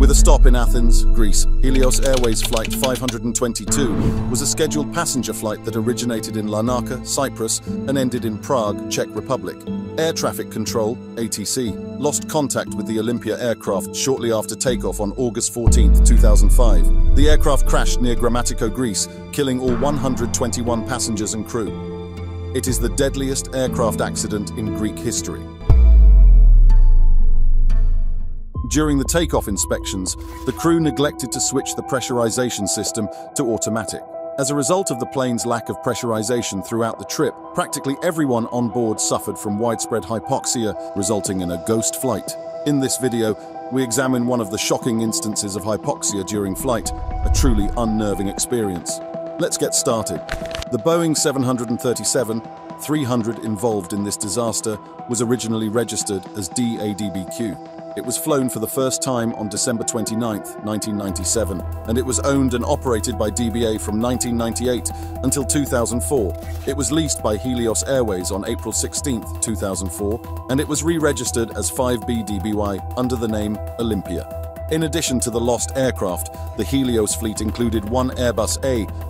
With a stop in Athens, Greece, Helios Airways Flight 522 was a scheduled passenger flight that originated in Larnaca, Cyprus, and ended in Prague, Czech Republic. Air Traffic Control, ATC, lost contact with the Olympia aircraft shortly after takeoff on August 14, 2005. The aircraft crashed near Grammatiko, Greece, killing all 121 passengers and crew. It is the deadliest aircraft accident in Greek history. During the takeoff inspections, the crew neglected to switch the pressurization system to automatic. As a result of the plane's lack of pressurization throughout the trip, practically everyone on board suffered from widespread hypoxia, resulting in a ghost flight. In this video, we examine one of the shocking instances of hypoxia during flight, a truly unnerving experience. Let's get started. The Boeing 737-300 involved in this disaster was originally registered as DADBQ. It was flown for the first time on December 29, 1997, and it was owned and operated by DBA from 1998 until 2004. It was leased by Helios Airways on April 16, 2004, and it was re-registered as 5B-DBY under the name Olympia. In addition to the lost aircraft, the Helios fleet included one Airbus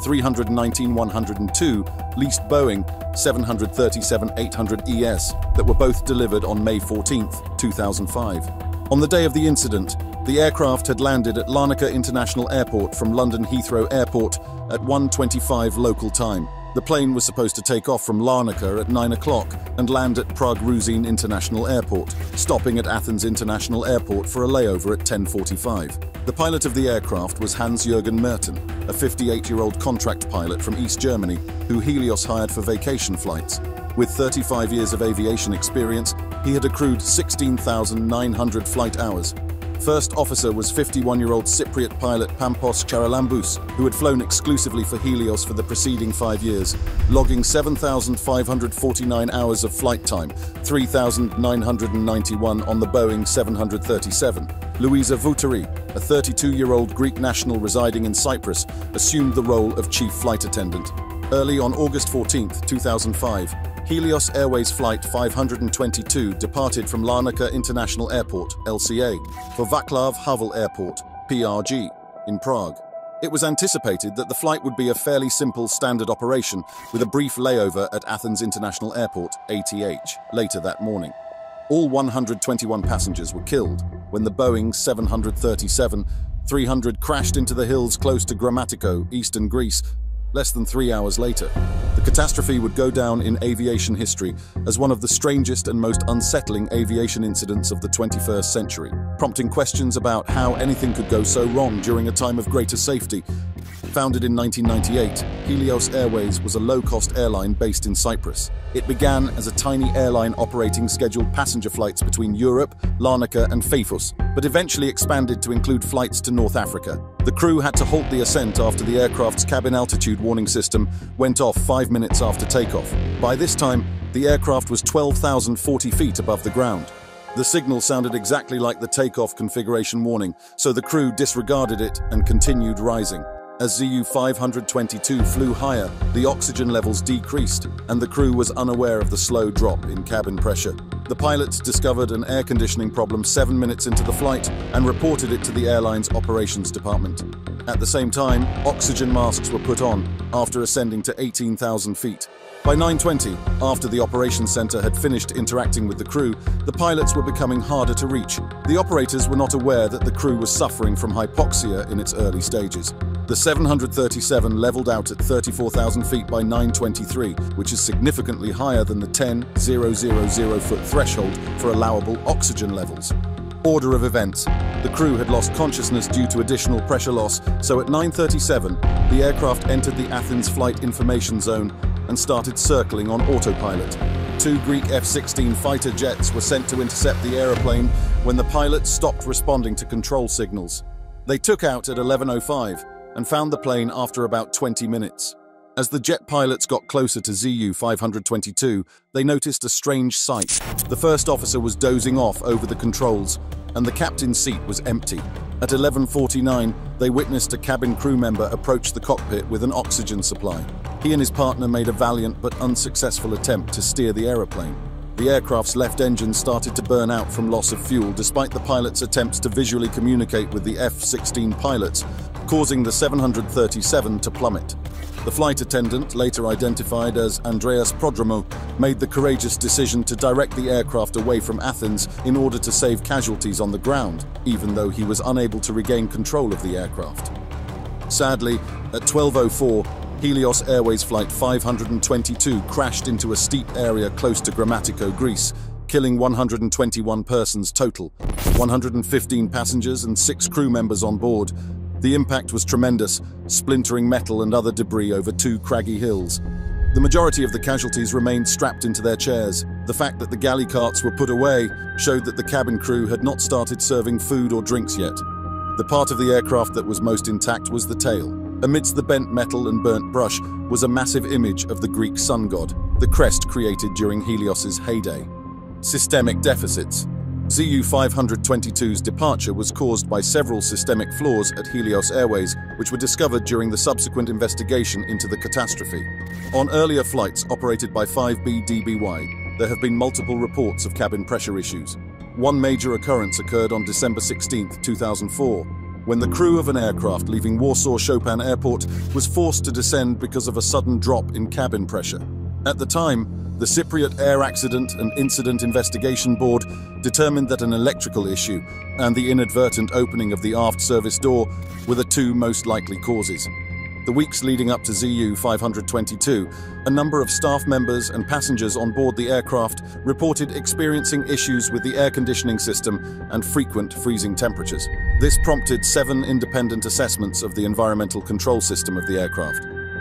A319-102 leased Boeing 737-800ES that were both delivered on May 14, 2005. On the day of the incident, the aircraft had landed at Larnaca International Airport from London Heathrow Airport at 1:25 local time. The plane was supposed to take off from Larnaca at 9 o'clock and land at Prague Ruzyne International Airport, stopping at Athens International Airport for a layover at 10:45. The pilot of the aircraft was Hans-Jürgen Merten, a 58-year-old contract pilot from East Germany who Helios hired for vacation flights. With 35 years of aviation experience, he had accrued 16,900 flight hours. First officer was 51-year-old Cypriot pilot Pampos Charalambous, who had flown exclusively for Helios for the preceding 5 years, logging 7,549 hours of flight time, 3,991 on the Boeing 737. Louisa Voutari, a 32-year-old Greek national residing in Cyprus, assumed the role of chief flight attendant. Early on August 14, 2005, Helios Airways Flight 522 departed from Larnaca International Airport, LCA, for Vaclav Havel Airport, PRG, in Prague. It was anticipated that the flight would be a fairly simple standard operation with a brief layover at Athens International Airport, ATH, later that morning. All 121 passengers were killed when the Boeing 737-300 crashed into the hills close to Grammatiko, eastern Greece, less than 3 hours later. The catastrophe would go down in aviation history as one of the strangest and most unsettling aviation incidents of the 21st century, prompting questions about how anything could go so wrong during a time of greater safety. Founded in 1998, Helios Airways was a low-cost airline based in Cyprus. It began as a tiny airline operating scheduled passenger flights between Europe, Larnaca and Paphos, but eventually expanded to include flights to North Africa. The crew had to halt the ascent after the aircraft's cabin altitude warning system went off 5 minutes after takeoff. By this time, the aircraft was 12,040 feet above the ground. The signal sounded exactly like the takeoff configuration warning, so the crew disregarded it and continued rising. As ZU-522 flew higher, the oxygen levels decreased, and the crew was unaware of the slow drop in cabin pressure. The pilots discovered an air conditioning problem 7 minutes into the flight and reported it to the airline's operations department. At the same time, oxygen masks were put on after ascending to 18,000 feet. By 9:20, after the operations center had finished interacting with the crew, the pilots were becoming harder to reach. The operators were not aware that the crew was suffering from hypoxia in its early stages. The 737 leveled out at 34,000 feet by 9:23, which is significantly higher than the 10,000-foot threshold for allowable oxygen levels. Order of events. The crew had lost consciousness due to additional pressure loss, so at 9:37, the aircraft entered the Athens Flight Information Zone and started circling on autopilot. Two Greek F-16 fighter jets were sent to intercept the aeroplane when the pilots stopped responding to control signals. They took out at 11:05 and found the plane after about 20 minutes. As the jet pilots got closer to ZU-522, they noticed a strange sight. The first officer was dozing off over the controls, and the captain's seat was empty. At 11:49, they witnessed a cabin crew member approach the cockpit with an oxygen supply. He and his partner made a valiant but unsuccessful attempt to steer the airplane. the aircraft's left engine started to burn out from loss of fuel despite the pilot's attempts to visually communicate with the F-16 pilots, causing the 737 to plummet. The flight attendant, later identified as Andreas Prodromou, made the courageous decision to direct the aircraft away from Athens in order to save casualties on the ground, even though he was unable to regain control of the aircraft. Sadly, at 12:04, Helios Airways Flight 522 crashed into a steep area close to Grammatiko, Greece, killing 121 persons total, 115 passengers and 6 crew members on board. The impact was tremendous, splintering metal and other debris over 2 craggy hills. The majority of the casualties remained strapped into their chairs. The fact that the galley carts were put away showed that the cabin crew had not started serving food or drinks yet. The part of the aircraft that was most intact was the tail. Amidst the bent metal and burnt brush was a massive image of the Greek sun god, the crest created during Helios's heyday. Systemic deficits. ZU-522's departure was caused by several systemic flaws at Helios Airways, which were discovered during the subsequent investigation into the catastrophe. On earlier flights operated by 5B-DBY, there have been multiple reports of cabin pressure issues. One major occurrence occurred on December 16, 2004, when the crew of an aircraft leaving Warsaw-Chopin Airport was forced to descend because of a sudden drop in cabin pressure. At the time, the Cypriot Air Accident and Incident Investigation Board determined that an electrical issue and the inadvertent opening of the aft service door were the 2 most likely causes. The weeks leading up to ZU-522, a number of staff members and passengers on board the aircraft reported experiencing issues with the air conditioning system and frequent freezing temperatures. This prompted 7 independent assessments of the environmental control system of the aircraft.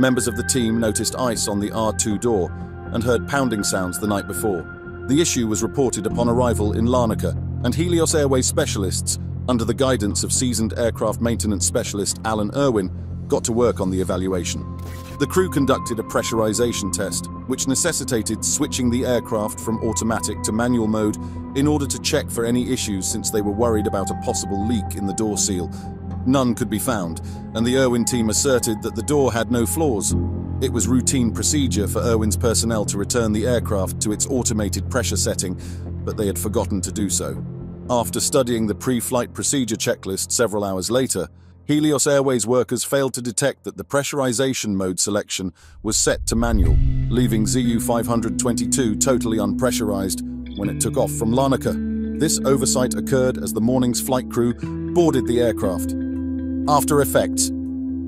Members of the team noticed ice on the R2 door and heard pounding sounds the night before. The issue was reported upon arrival in Larnaca, and Helios Airways specialists, under the guidance of seasoned aircraft maintenance specialist Alan Irwin, got to work on the evaluation. The crew conducted a pressurization test, which necessitated switching the aircraft from automatic to manual mode in order to check for any issues since they were worried about a possible leak in the door seal. None could be found, and the Irwin team asserted that the door had no flaws. It was routine procedure for Irwin's personnel to return the aircraft to its automated pressure setting, but they had forgotten to do so. After studying the pre-flight procedure checklist several hours later, Helios Airways workers failed to detect that the pressurization mode selection was set to manual, leaving ZU-522 totally unpressurized when it took off from Larnaca. This oversight occurred as the morning's flight crew boarded the aircraft. After effects.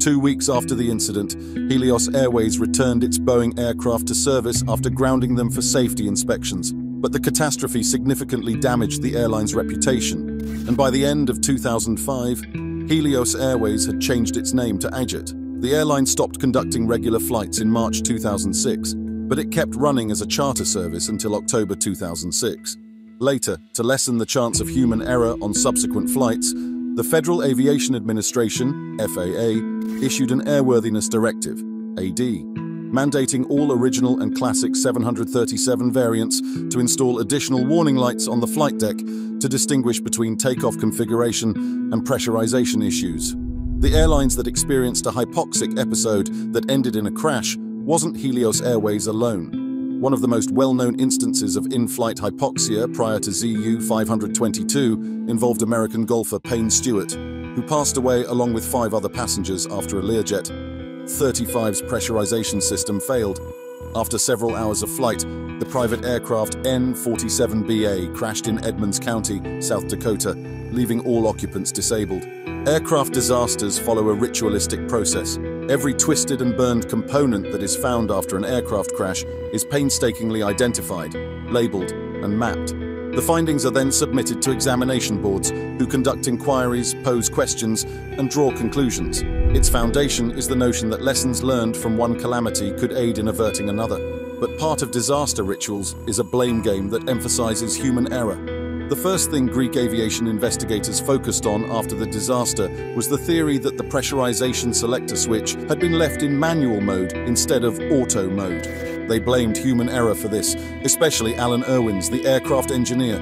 2 weeks after the incident, Helios Airways returned its Boeing aircraft to service after grounding them for safety inspections, but the catastrophe significantly damaged the airline's reputation, and by the end of 2005, Helios Airways had changed its name to Agit. The airline stopped conducting regular flights in March 2006, but it kept running as a charter service until October 2006. Later, to lessen the chance of human error on subsequent flights, the Federal Aviation Administration, FAA, issued an Airworthiness Directive, AD, mandating all original and classic 737 variants to install additional warning lights on the flight deck to distinguish between takeoff configuration and pressurization issues. The airlines that experienced a hypoxic episode that ended in a crash wasn't Helios Airways alone. One of the most well-known instances of in-flight hypoxia prior to ZU-522 involved American golfer Payne Stewart, who passed away along with 5 other passengers after a Learjet 35's pressurization system failed. After several hours of flight, the private aircraft N-47BA crashed in Edmunson County, South Dakota, leaving all occupants disabled. Aircraft disasters follow a ritualistic process. Every twisted and burned component that is found after an aircraft crash is painstakingly identified, labeled, and mapped. The findings are then submitted to examination boards, who conduct inquiries, pose questions, and draw conclusions. Its foundation is the notion that lessons learned from one calamity could aid in averting another. But part of disaster rituals is a blame game that emphasizes human error. The first thing Greek aviation investigators focused on after the disaster was the theory that the pressurization selector switch had been left in manual mode instead of auto mode. They blamed human error for this, especially Alan Irwin's, the aircraft engineer.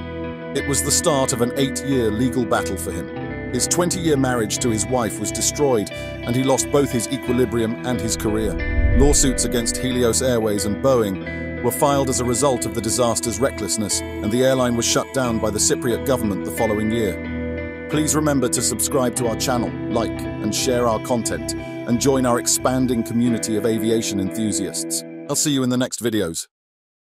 It was the start of an 8-year legal battle for him. His 20-year marriage to his wife was destroyed, and he lost both his equilibrium and his career. Lawsuits against Helios Airways and Boeing were filed as a result of the disaster's recklessness, and the airline was shut down by the Cypriot government the following year. Please remember to subscribe to our channel, like and share our content, and join our expanding community of aviation enthusiasts. I'll see you in the next videos.